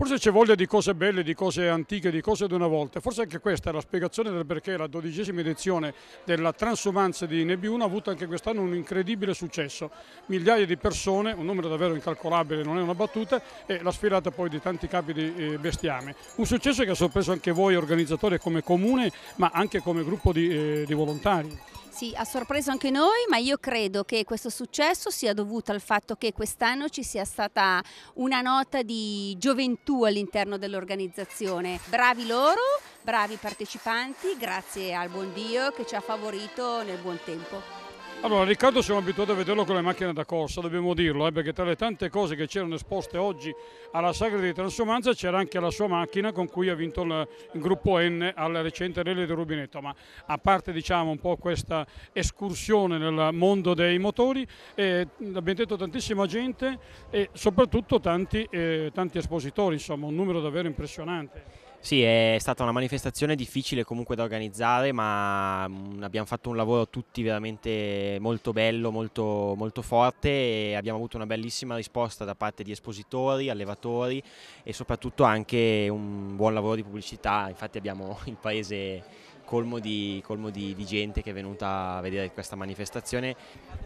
Forse c'è voglia di cose belle, di cose antiche, di cose di una volta. Forse anche questa è la spiegazione del perché la 12ª edizione della Transumanza di Nebbiuno ha avuto anche quest'anno un incredibile successo. Migliaia di persone, un numero davvero incalcolabile, non è una battuta, e la sfilata poi di tanti capi di bestiame. Un successo che ha sorpreso anche voi organizzatori come comune, ma anche come gruppo di volontari. Sì, ha sorpreso anche noi, ma io credo che questo successo sia dovuto al fatto che quest'anno ci sia stata una nota di gioventù all'interno dell'organizzazione. Bravi loro, bravi partecipanti, grazie al buon Dio che ci ha favorito nel buon tempo. Allora Riccardo, siamo abituati a vederlo con le macchine da corsa, dobbiamo dirlo, perché tra le tante cose che c'erano esposte oggi alla Sagra di Transumanza c'era anche la sua macchina con cui ha vinto il gruppo N al recente Rally di Rubinetto. Ma a parte, diciamo, un po' questa escursione nel mondo dei motori, abbiamo detto tantissima gente e soprattutto tanti espositori, insomma un numero davvero impressionante. Sì, è stata una manifestazione difficile comunque da organizzare, ma abbiamo fatto un lavoro tutti veramente molto bello, molto forte, e abbiamo avuto una bellissima risposta da parte di espositori, allevatori e soprattutto anche un buon lavoro di pubblicità. Infatti abbiamo il paese colmo di gente che è venuta a vedere questa manifestazione.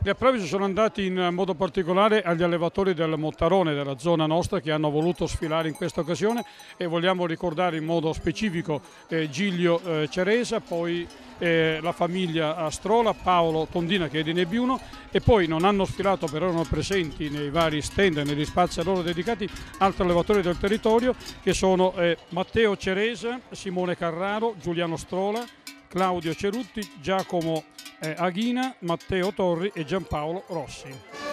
Gli applausi sono andati in modo particolare agli allevatori del Mottarone, della zona nostra, che hanno voluto sfilare in questa occasione, e vogliamo ricordare in modo specifico Giglio Ceresa, poi la famiglia Astrola, Paolo Tondina che è di Nebbiuno, e poi non hanno sfilato però erano presenti nei vari stand e negli spazi a loro dedicati altri allevatori del territorio, che sono Matteo Ceresa, Simone Carraro, Giuliano Strola, Claudio Cerutti, Giacomo Aghina, Matteo Torri e Giampaolo Rossi.